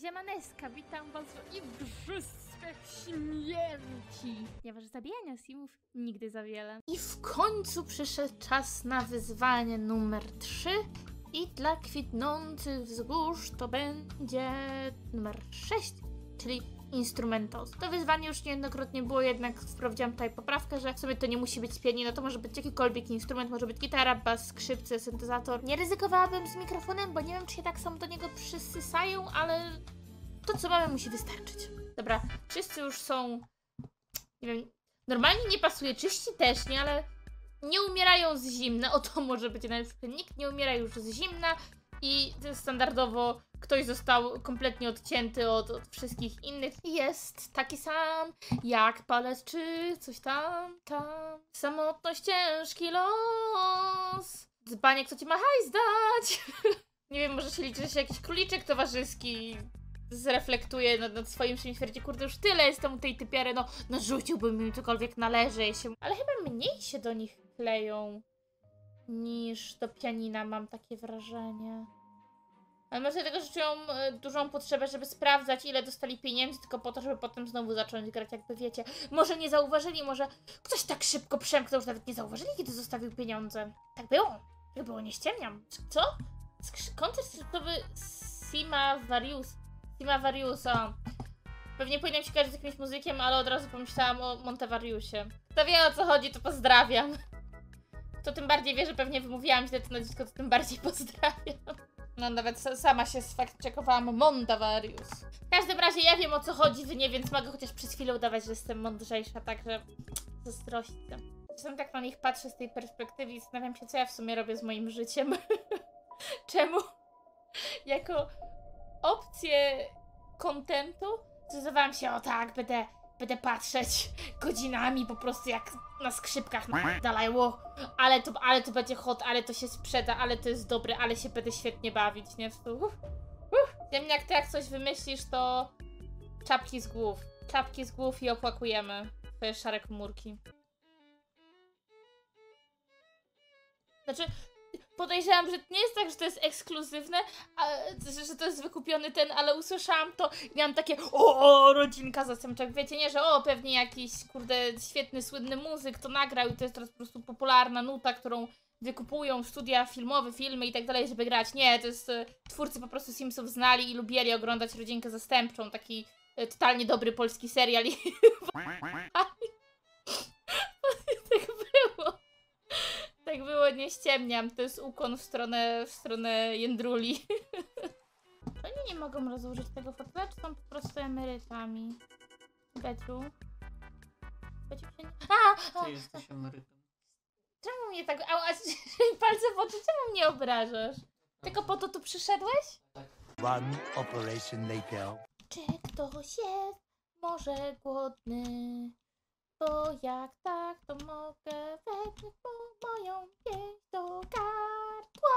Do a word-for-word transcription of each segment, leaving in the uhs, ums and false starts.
Ziemaneska, witam was w Igrzyskach Śmierci! Nie waż zabijania simów nigdy za wiele. I w końcu przyszedł czas na wyzwanie numer trzy. I dla kwitnących wzgórz to będzie numer sześć, czyli Instrumentos. To wyzwanie już niejednokrotnie było, jednak sprawdziłam tutaj poprawkę, że w sumie to nie musi być pianino, to może być jakikolwiek instrument, może być gitara, bas, skrzypce, syntezator. Nie ryzykowałabym z mikrofonem, bo nie wiem, czy się tak samo do niego przysysają, ale to, co mamy, musi wystarczyć. Dobra, wszyscy już są, nie wiem, normalnie nie pasuje, czyści też nie, ale nie umierają z zimna, o to może być najlepsze, nikt nie umiera już z zimna. I standardowo ktoś został kompletnie odcięty od, od wszystkich innych i jest taki sam jak palec czy coś tam, tam. Samotność, ciężki los, dzbanie kto ci ma hajs dać. Nie wiem, może się liczy, że się jakiś króliczek towarzyski zreflektuje nad, nad swoim czymś, twierdzi, kurde, już tyle jestem u tej typiary, no, no rzuciłbym im cokolwiek należy się. Ale chyba mniej się do nich kleją niż do pianina, mam takie wrażenie. Ale może dlatego, że czują dużą potrzebę, żeby sprawdzać, ile dostali pieniędzy, tylko po to, żeby potem znowu zacząć grać, jakby wiecie. Może nie zauważyli, może ktoś tak szybko przemknął, że nawet nie zauważyli, kiedy zostawił pieniądze. Tak było, tak było, nie ściemniam. Co? Koncert skrzypcowy Sima Varius. Sima Variusa. Pewnie powinienem się kojarzyć z jakimś muzykiem, ale od razu pomyślałam o Montevariusie. Kto wie, o co chodzi, to pozdrawiam. To tym bardziej wie, że pewnie wymówiłam źle to nazwisko, to tym bardziej pozdrawiam. No nawet sama się sfact-checkowałam. Montevarius. W każdym razie ja wiem, o co chodzi, wy nie, więc mogę chociaż przez chwilę udawać, że jestem mądrzejsza, także zazdrośćcie. Czasem tak na nich patrzę z tej perspektywy i zastanawiam się, co ja w sumie robię z moim życiem. Czemu jako opcję kontentu zdecydowałam się, o tak, będę Będę patrzeć godzinami po prostu, jak na skrzypkach napierdalało. Ale to, ale to będzie hot, ale to się sprzeda, ale to jest dobre, ale się będę świetnie bawić, nie? Uff, uff. Ziemniak, ty jak coś wymyślisz, to czapki z głów. Czapki z głów i opłakujemy twoje szare komórki. Znaczy, podejrzewam, że nie jest tak, że to jest ekskluzywne, a, że to jest wykupiony ten, ale usłyszałam to i miałam takie o, o rodzinka zastępczak, wiecie, nie, że o, pewnie jakiś, kurde, świetny, słynny muzyk to nagrał i to jest teraz po prostu popularna nuta, którą wykupują studia filmowe, filmy i tak dalej, żeby grać. Nie, to jest, twórcy po prostu Simsów znali i lubili oglądać rodzinkę zastępczą, taki totalnie dobry polski serial i tak było. Tak było, nie ściemniam, to jest ukłon w stronę, w stronę jędruli. Oni nie mogą rozłożyć tego fotela, czy są po prostu emerytami? Beciu? Beciu się nie... A! Ty jesteś emerytem. Czemu mnie tak... A, a palce w oczy, czemu mnie obrażasz? Tylko po to tu przyszedłeś? Tak. One operation later. Czy ktoś jest może głodny? Bo jak tak, to mogę wejść po moją pieść do gardła.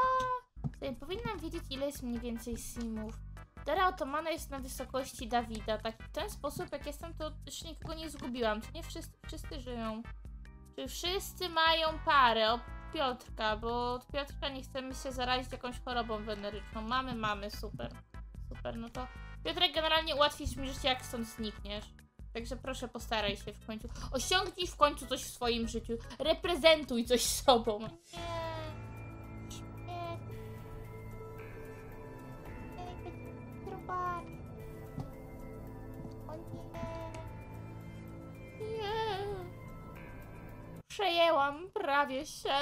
Tutaj powinnam wiedzieć, ile jest mniej więcej simów. Dora Otomana jest na wysokości Dawida. Tak, w ten sposób, jak jestem, to już nikogo nie zgubiłam. Czy nie wszyscy, wszyscy żyją? Czy wszyscy mają parę? Od Piotrka, bo od Piotrka nie chcemy się zarazić jakąś chorobą weneryczną. Mamy, mamy, super. Super, no to Piotrek, generalnie ułatwisz mi życie, jak stąd znikniesz. Także proszę, postaraj się w końcu. Osiągnij w końcu coś w swoim życiu. Reprezentuj coś sobą. Nie, nie. Nie. Nie. Przejęłam prawie się.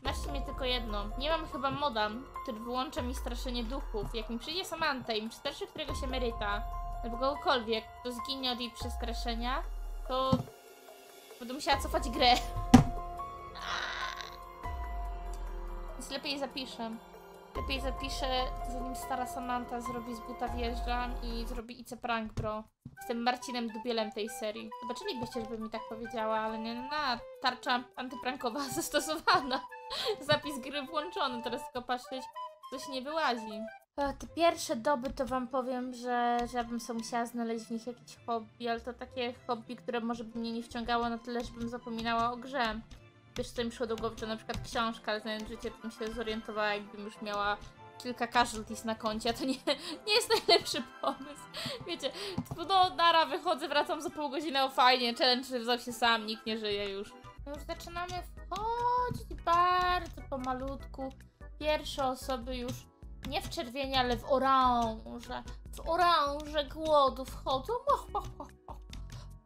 Znaczy mnie tylko jedno. Nie mam chyba moda, który wyłącza mi straszenie duchów. Jak mi przyjdzie Samantha i mi starszy któregoś emeryta albo kogokolwiek, kto zginie od jej przestraszenia, to będę musiała cofać grę. Więc lepiej zapiszę. Lepiej zapiszę, zanim stara Samantha zrobi z buta wjeżdżam i zrobi I C Prank Bro. Jestem Marcinem Dubielem tej serii. Zobaczylibyście, żeby mi tak powiedziała, ale nie, na tarcza antyprankowa zastosowana. Zapis gry włączony, teraz tylko patrzeć, coś nie wyłazi. Te pierwsze doby to wam powiem, że, że ja bym sobie musiała znaleźć w nich jakieś hobby, ale to takie hobby, które może by mnie nie wciągało na tyle, żebym zapominała o grze. Wiesz, co mi przyszło do głowy, to na przykład książka, znając życie, to bym się zorientowała, jakbym już miała kilka casualties na koncie, a to nie, nie jest najlepszy to nara, wychodzę, wracam za pół godziny, o fajnie, challenge wziął się sam, nikt nie żyje już. Już zaczynamy wchodzić bardzo pomalutku. Pierwsze osoby już nie w czerwienie, ale w oranże. W oranże głodu wchodzą. Oh, oh, oh, oh.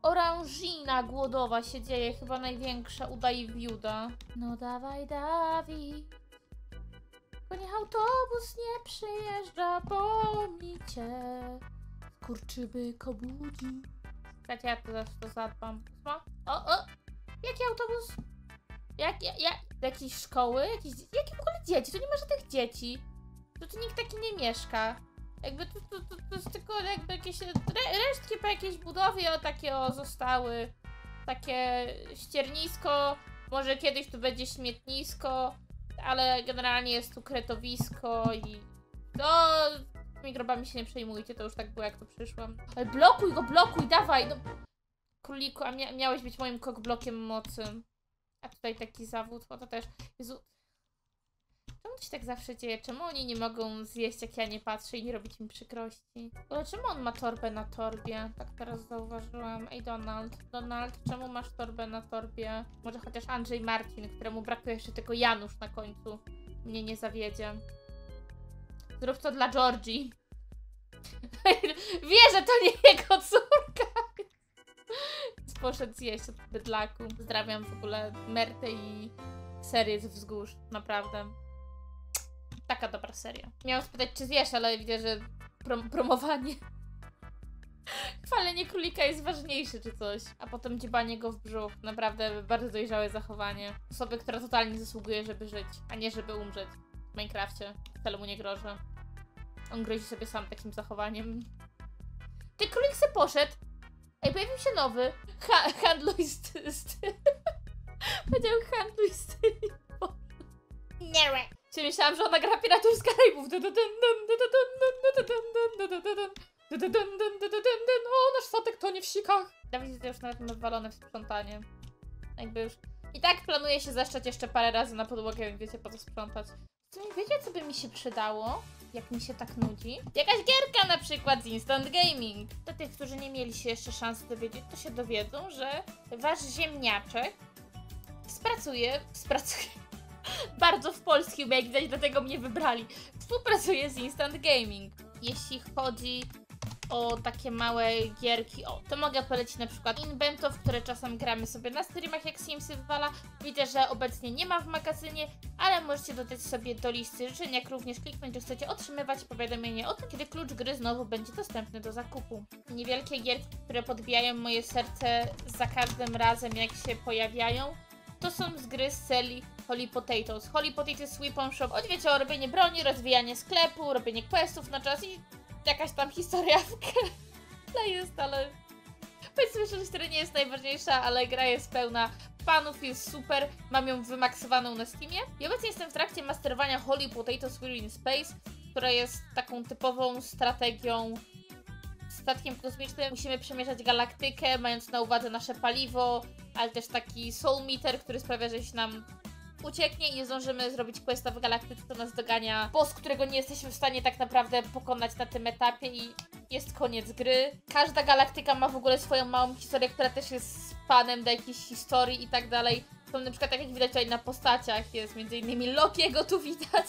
Oranżina głodowa się dzieje, chyba największa u Dawiuda. No dawaj, Dawid. Bo niech autobus nie przyjeżdża, pomnij cię. Skurczybyk obudzi. Słuchajcie, ja to zawsze to zadbam. O, o! Jaki autobus? Jak, ja, ja, jakiejś szkoły? Jakieś, jakie w ogóle dzieci? Tu nie ma żadnych dzieci. Tu, tu nikt taki nie mieszka. Jakby tu, tu, tu, tu jest tylko jakby jakieś re, resztki po jakiejś budowie o takie o zostały. Takie ściernisko. Może kiedyś tu będzie śmietnisko. Ale generalnie jest tu kretowisko i... No... mikrobami się nie przejmujcie, to już tak było jak to przyszłam. Ale blokuj go, blokuj, dawaj! No. Króliku, a mia miałeś być moim kokblokiem mocy. A tutaj taki zawód, bo to też... Jezu... Czemu to się tak zawsze dzieje? Czemu oni nie mogą zjeść, jak ja nie patrzę i nie robić mi przykrości? Ale czemu on ma torbę na torbie? Tak teraz zauważyłam. Ej, Donald. Donald, czemu masz torbę na torbie? Może chociaż Andrzej Marcin, któremu brakuje jeszcze tylko Janusz na końcu. Mnie nie zawiedzie. Zrób to dla Georgii. Wie, że to nie jego córka. Poszedł zjeść od bydlaku. Pozdrawiam w ogóle Mertę i serię z wzgórz. Naprawdę. Taka dobra seria. Miałam spytać, czy zjesz, ale widzę, że prom promowanie. Chwalenie królika jest ważniejsze, czy coś. A potem dziebanie go w brzuch. Naprawdę bardzo dojrzałe zachowanie. Osoby, która totalnie zasługuje, żeby żyć, a nie żeby umrzeć. W Minecrafcie. Wcale mu nie grożę. On grozi sobie sam takim zachowaniem. Ty, królik se poszedł. Ej, pojawił się nowy. Ha handluj z tym. Powiedział handluj z tym. Nie. Czyli myślałam, że ona gra Piratów z Karaibów. O, nasz fotek to nie w sikach. Dawid już nawet ma walone w sprzątanie. Jakby już... I tak planuję się zeszczać jeszcze parę razy na podłogę, więc wiecie po co sprzątać. Wiecie, co by mi się przydało? Jak mi się tak nudzi? Jakaś gierka na przykład z Instant Gaming. Do tych, którzy nie mieli się jeszcze szansy dowiedzieć, to się dowiedzą, że wasz ziemniaczek spracuje... spracuje... Bardzo w polskim, jak widać, dlatego mnie wybrali. Współpracuję z Instant Gaming. Jeśli chodzi o takie małe gierki, o, to mogę polecić na przykład Inbento, w które czasem gramy sobie na streamach, jak Simsy wywala. Widzę, że obecnie nie ma w magazynie, ale możecie dodać sobie do listy życzeń, jak również kliknąć, że chcecie otrzymywać powiadomienie o tym, kiedy klucz gry znowu będzie dostępny do zakupu. Niewielkie gierki, które podbijają moje serce za każdym razem, jak się pojawiają, to są z gry z serii Holy Potatoes. Holy Potatoes Sweep'em Shop. Od wiecie o robienie broni, rozwijanie sklepu, robienie questów na czas i jakaś tam historia w grę. No jest, ale... Powiedzmy, że historia nie jest najważniejsza, ale gra jest pełna fanów, jest super. Mam ją wymaksowaną na Steamie. I obecnie jestem w trakcie masterowania Holy Potatoes We're in Space, która jest taką typową strategią statkiem kosmicznym. Musimy przemierzać galaktykę, mając na uwadze nasze paliwo, ale też taki soul meter, który sprawia, że się nam... ucieknie i nie zdążymy zrobić questa w galaktyce, to nas dogania boss, którego nie jesteśmy w stanie tak naprawdę pokonać na tym etapie i jest koniec gry. Każda galaktyka ma w ogóle swoją małą historię, która też jest panem do jakiejś historii i tak dalej. To na przykład tak jak widać tutaj na postaciach jest między innymi Lokiego tu widać.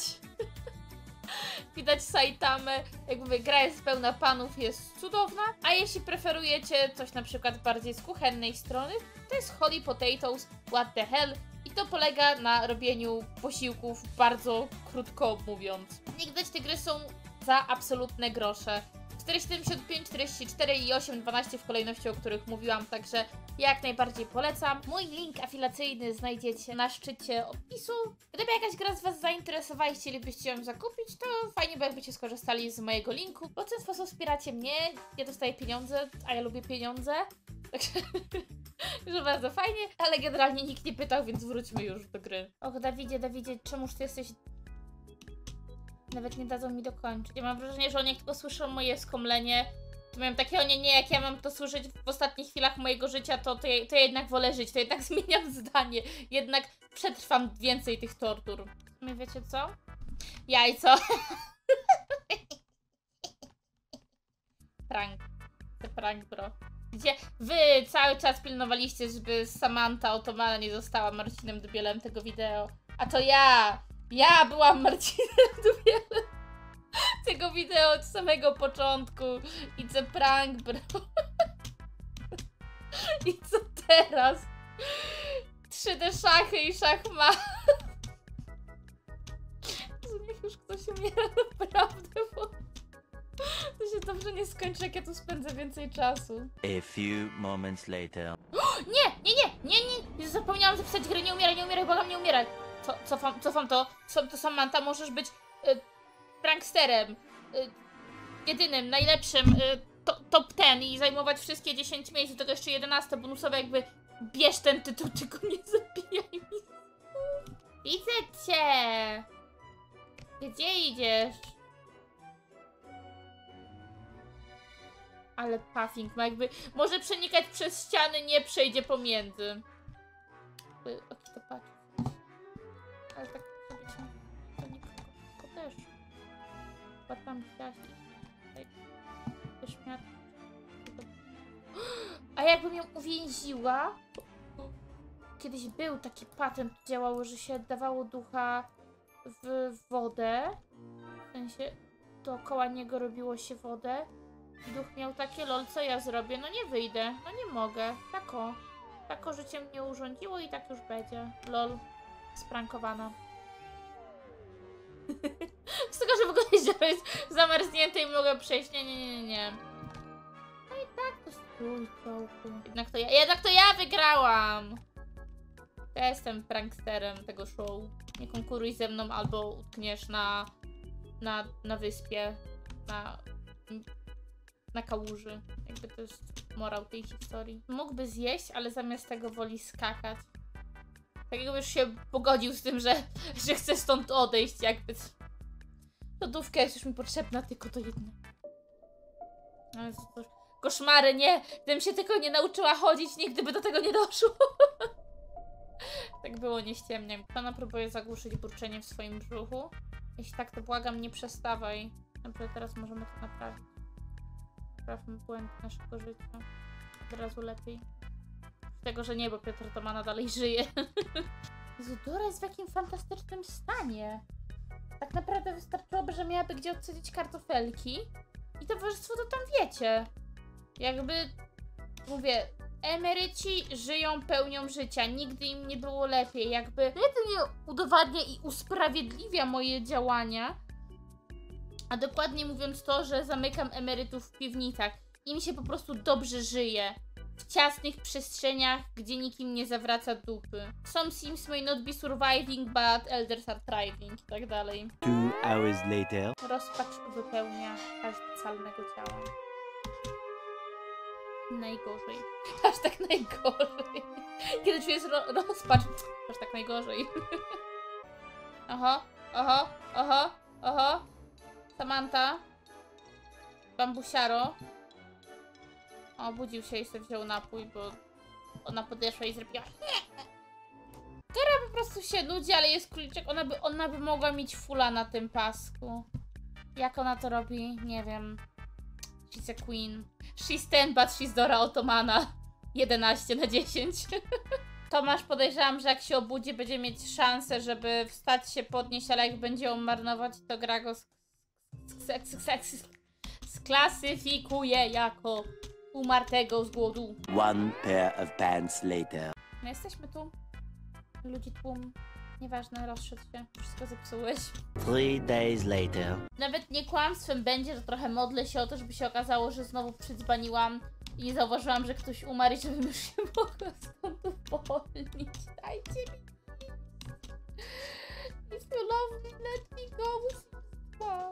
Widać Saitamę, jak mówię, gra jest pełna panów, jest cudowna. A jeśli preferujecie coś na przykład bardziej z kuchennej strony, to jest Holy Potatoes What the Hell. I to polega na robieniu posiłków, bardzo krótko mówiąc. Jak widać, te gry są za absolutne grosze. cztery siedemdziesiąt pięć, czterdzieści cztery i osiem dwanaście w kolejności, o których mówiłam, także jak najbardziej polecam. Mój link afiliacyjny znajdziecie na szczycie opisu. Gdyby jakaś gra z Was zainteresowała i chcielibyście ją zakupić, to fajnie by jakbyście skorzystali z mojego linku, bo w ten sposób wspieracie mnie, ja dostaję pieniądze, a ja lubię pieniądze. Także... że bardzo fajnie, ale generalnie nikt nie pytał, więc wróćmy już do gry. Och, Dawidzie, Dawidzie, czemuż ty jesteś... Nawet nie dadzą mi dokończyć. Ja mam wrażenie, że oni jak tylko słyszą moje skomlenie, to miałem takie, o nie, nie, jak ja mam to słyszeć w ostatnich chwilach mojego życia, to, to, ja, to ja jednak wolę żyć, to jednak zmieniam zdanie, jednak przetrwam więcej tych tortur. My wiecie co? Jajco. Prank. Prank bro. Gdzie wy cały czas pilnowaliście, żeby Samantha Otomana nie została Marcinem Dubielem tego wideo. A to ja! Ja byłam Marcinem Dubielem tego wideo od samego początku. I co prank bro. I co teraz? trzy D szachy i szachmat. Niech już ktoś umiera naprawdę, bo to się dobrze nie skończy, jak ja tu spędzę więcej czasu. A few moments later. O, nie, nie, nie, nie, nie, zapomniałam zapisać gry, nie umieraj, nie umieraj, błagam, nie umieraj. Co, cofam, cofam to, Co, to Samantha, możesz być y, pranksterem, y, jedynym, najlepszym, y, to, top ten i zajmować wszystkie dziesięć miejsc, do tego jeszcze jedenaste bonusowe, jakby bierz ten tytuł, tylko nie zabijaj mi. Widzę cię. Gdzie idziesz? Ale puffing ma jakby... Może przenikać przez ściany, nie przejdzie pomiędzy. O, to patrz. Ale tak... To nie tylko też. Chyba tam chciałaś. A jakbym ją uwięziła? Kiedyś był taki patent, działało, że się dawało ducha w wodę, w sensie dookoła niego robiło się wodę i duch miał takie lol, co ja zrobię, no nie wyjdę, no nie mogę, tako, tako życie mnie urządziło i tak już będzie, lol, sprankowana. Z tego, że w ogóle jezioro jest zamarznięte i mogę przejść, nie, nie, nie, nie. No i tak to stój, czołku. Jednak to ja, jednak to ja wygrałam! Ja jestem pranksterem tego show. Nie konkuruj ze mną, albo utkniesz na, na, na wyspie, na, na kałuży. Jakby to jest morał tej historii. Mógłby zjeść, ale zamiast tego woli skakać. Tak jakby już się pogodził z tym, że, że chce stąd odejść, jakby. Lodówka jest już mi potrzebna, tylko to jedno. Ale to koszmary, nie! Gdybym się tylko nie nauczyła chodzić, nigdy by do tego nie doszło. Tak było, nie ściemniam. Pana próbuje zagłuszyć burczenie w swoim brzuchu. Jeśli tak, to błagam, nie przestawaj. Naprawdę teraz możemy to naprawić. Naprawmy błędy naszego życia. Od razu lepiej. Z tego, że nie, bo Piotr Otomana dalej żyje. Jezu, Dora jest w jakim fantastycznym stanie. Tak naprawdę wystarczyłoby, że miałaby gdzie odsadzić kartofelki. I towarzystwo to tam wiecie. Jakby, mówię... Emeryci żyją pełnią życia, nigdy im nie było lepiej, jakby jedynie udowadnia i usprawiedliwia moje działania, a dokładnie mówiąc to, że zamykam emerytów w piwnicach. Im się po prostu dobrze żyje, w ciasnych przestrzeniach, gdzie nikim nie zawraca dupy. Some sims may not be surviving, but elders are thriving i tak dalej. Two hours later. Rozpacz wypełnia każdy cal mego ciała. Najgorzej. Aż tak najgorzej. Kiedy czujesz ro rozpacz, aż tak najgorzej. Oho, oho, oho, oho. Samantha. Bambusiaro. O, obudził się i sobie wziął napój, bo ona podeszła i zrobiła. Teraz po prostu się nudzi, ale jest króliczek. Ona by, ona by mogła mieć fula na tym pasku. Jak ona to robi? Nie wiem. She's a queen. She's ten, but she's Dora Otomana. jedenaście na dziesięć. Tomasz, podejrzewam, że jak się obudzi, będzie mieć szansę, żeby wstać się, podnieść, ale jak będzie ją marnować, to gra go sklasyfikuje jako umartego z głodu. One pair of pants later. My jesteśmy tu. Ludzi tłum. Nieważne, rozszedł się. Wszystko zepsułeś. Three days later. Nawet nie kłamstwem będzie, że trochę modlę się o to, żeby się okazało, że znowu przydzbaniłam i nie zauważyłam, że ktoś umarł i żebym już się mogła stąd uwolnić. Dajcie mi. It's so lovely, let me go. Wow.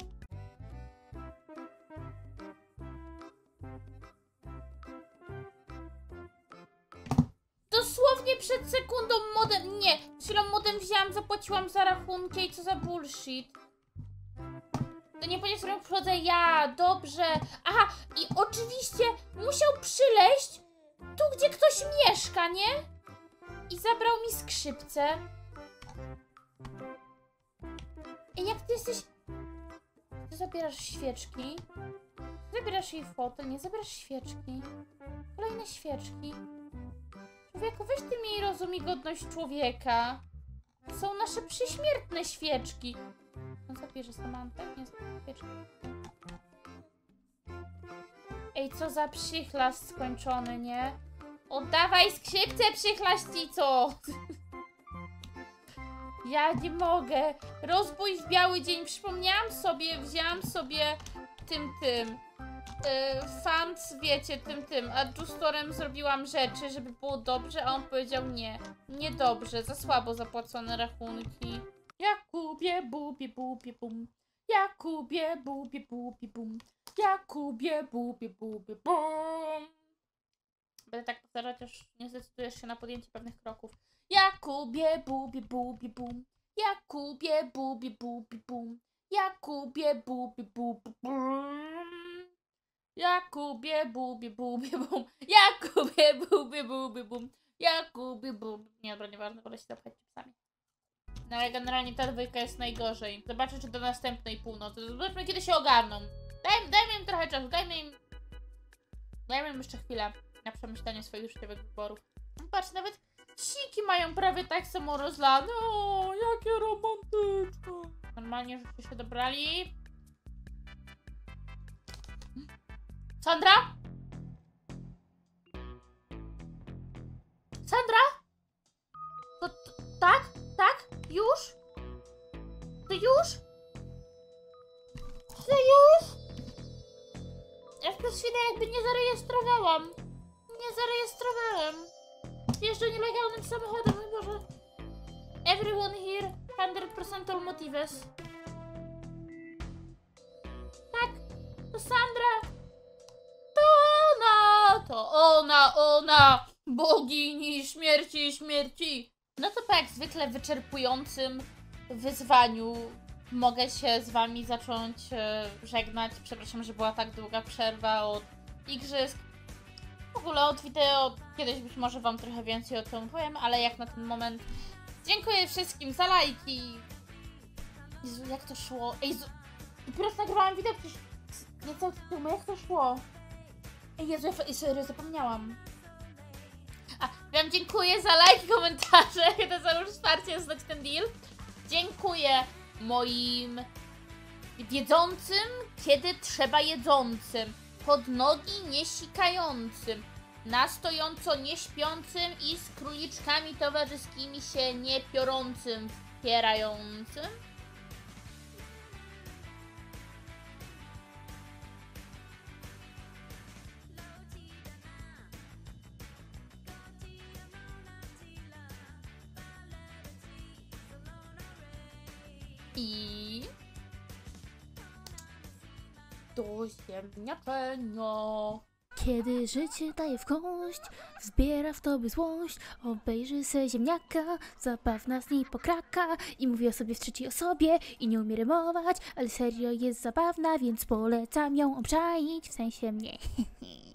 Dosłownie przed sekundą modem, nie, chwilą modem wzięłam, zapłaciłam za rachunki i co za bullshit. To nie powiedzieć, że przychodzę ja, dobrze, aha, i oczywiście musiał przyleść tu, gdzie ktoś mieszka, nie? I zabrał mi skrzypce. Ej, jak ty jesteś... Ty zabierasz świeczki? Zabierasz jej fotel, nie zabierasz świeczki. Kolejne świeczki. Człowieku, weź ty mi rozumij godność człowieka. To są nasze przyśmiertne świeczki. On zabierze Samantę, nie zabierze świeczki. Ej, co za przychlasz skończony, nie? Oddawaj skrzypce, przychlaścico! Ja nie mogę. Rozbój w biały dzień. Przypomniałam sobie, wzięłam sobie tym, tym. Yy, fans, wiecie, tym, tym. Adjustorem zrobiłam rzeczy, żeby było dobrze, a on powiedział nie. Niedobrze, za słabo zapłacone rachunki. Jakubie, bubie, bubie, bum. Jakubie, bubie, bubie, bum. Jakubie, bubie, bubie, bum. Będę tak powtarzać, aż nie zdecydujesz się na podjęcie pewnych kroków. Jakubie, bubie, bubie, bum. Jakubie, bubie, bubie, bum. Jakubie, bubie, bubie, bum. Jakubie, bubie, bubie, bum. Jakubie, bubie, bubie, bum. Jakubie, bubie. Nie, dobra, nieważne, wolę się zapchać czasami. No ale generalnie ta dwójka jest najgorzej. Zobaczę, czy do następnej północy. Zobaczmy, kiedy się ogarną. Daj, dajmy im trochę czasu, dajmy im... Dajmy im jeszcze chwilę na przemyślenie swoich życiowych wyborów. Patrz, nawet siki mają prawie tak samo rozlane. O, jakie romantyczne. Normalnie, żeście się dobrali. Sandra? Sandra? To, to, tak? Tak? Już? To już? To już? Ja przez chwilę jakby nie zarejestrowałam. Nie zarejestrowałem. Jeżdżę nielegalnym samochodem, mój Boże. Everyone here, one hundred percent all motives. Tak, to Sandra. To ona, to ona, ona, bogini śmierci, śmierci. No to po jak zwykle wyczerpującym wyzwaniu mogę się z wami zacząć żegnać. Przepraszam, że była tak długa przerwa od igrzysk. W ogóle od wideo kiedyś być może wam trochę więcej o tym powiem, ale jak na ten moment dziękuję wszystkim za lajki. Jezu, jak to szło? Ej, Jezu, dopiero nagrywałam wideo, przecież nie cały film, jak to szło? Ej, Jezu, ja serio zapomniałam. A, wam dziękuję za lajki, komentarze, to za już wsparcie, znać ten deal. Dziękuję moim wiedzącym, kiedy trzeba jedzącym. Pod nogi niesikającym, na stojąco nieśpiącym i z króliczkami towarzyskimi się nie piorącym, wspierającym. I... do ziemniaczenia. Kiedy życie daje w kość, zbiera w tobie złość, obejrzy se ziemniaka, zabawna z niej pokraka i mówi o sobie w trzeciej osobie i nie umie rymować, ale serio jest zabawna, więc polecam ją obczaić, w sensie mnie.